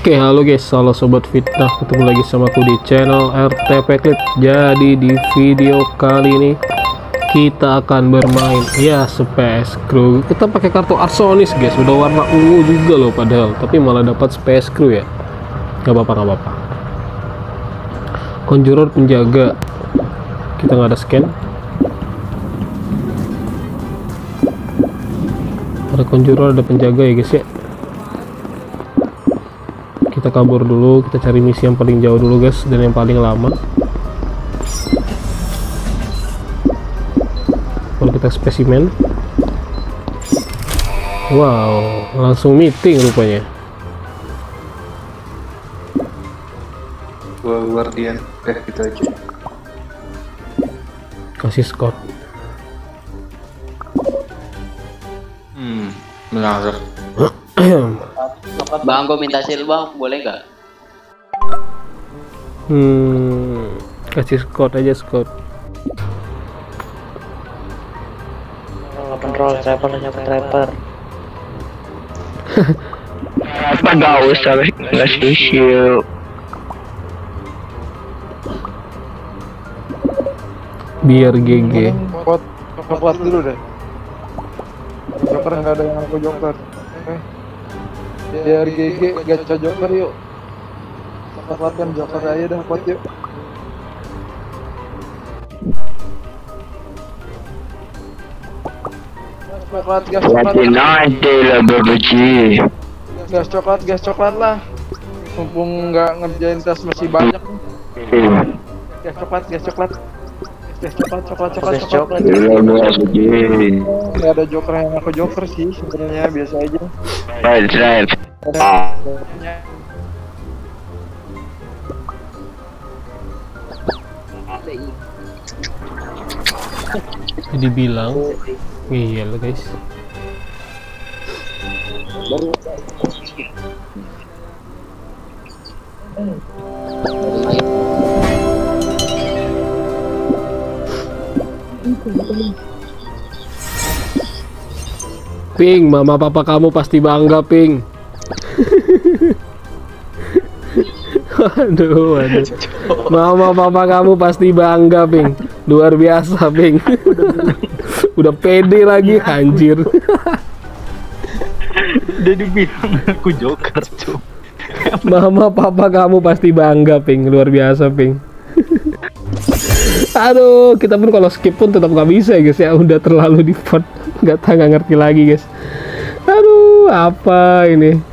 Oke, halo guys, halo sobat fitnah, ketemu lagi sama aku di channel RTP Clip. Jadi di video kali ini kita akan bermain ya Space Crew. Kita pakai kartu Arsonis guys, udah warna ungu juga loh padahal, tapi malah dapat Space Crew ya. Gak apa-apa, gak apa-apa. Konjuror penjaga, kita nggak ada scan. Ada konjuror, ada penjaga ya guys ya. Kita kabur dulu, kita cari misi yang paling jauh dulu guys, dan yang paling lama. Lalu kita spesimen. Wow, langsung meeting rupanya. Gua guardian, gitu aja. Kasih skor. Menarik. Bang, gue minta silbang, boleh nggak? Kasih Scott aja, Scott. Kontrol Trapper, nyapa Trapper. Apa gak usah, nggak spesial. Biar GG. Kuat dulu deh. Joker nggak ada yang aku joker. Biar GG gacha joker yuk. Kuatkan joker aja dah, kuat yuk. Coklat, gas coklat. Gas coklat, gas coklat lah. Mumpung nggak ngerjain tas masih banyak. Gas coklat, gas coklat. Gas coklat, coklat, coklat, coklat. Nggak ada joker yang aku joker sih sebenarnya, biasa aja. Right. Jadi bilang, iya lah guys. Ping, mama papa kamu pasti bangga, Ping. Aduh. Mama papa kamu pasti bangga, Ping. Luar biasa, Ping. Udah pede lagi, anjir. Jadi bilang aku joker, cu. Mama papa kamu pasti bangga, Ping. Luar biasa, Ping. Aduh, kita pun kalau skip pun tetap nggak bisa ya guys ya, udah terlalu di pot, nggak ngerti lagi guys. Aduh, apa ini?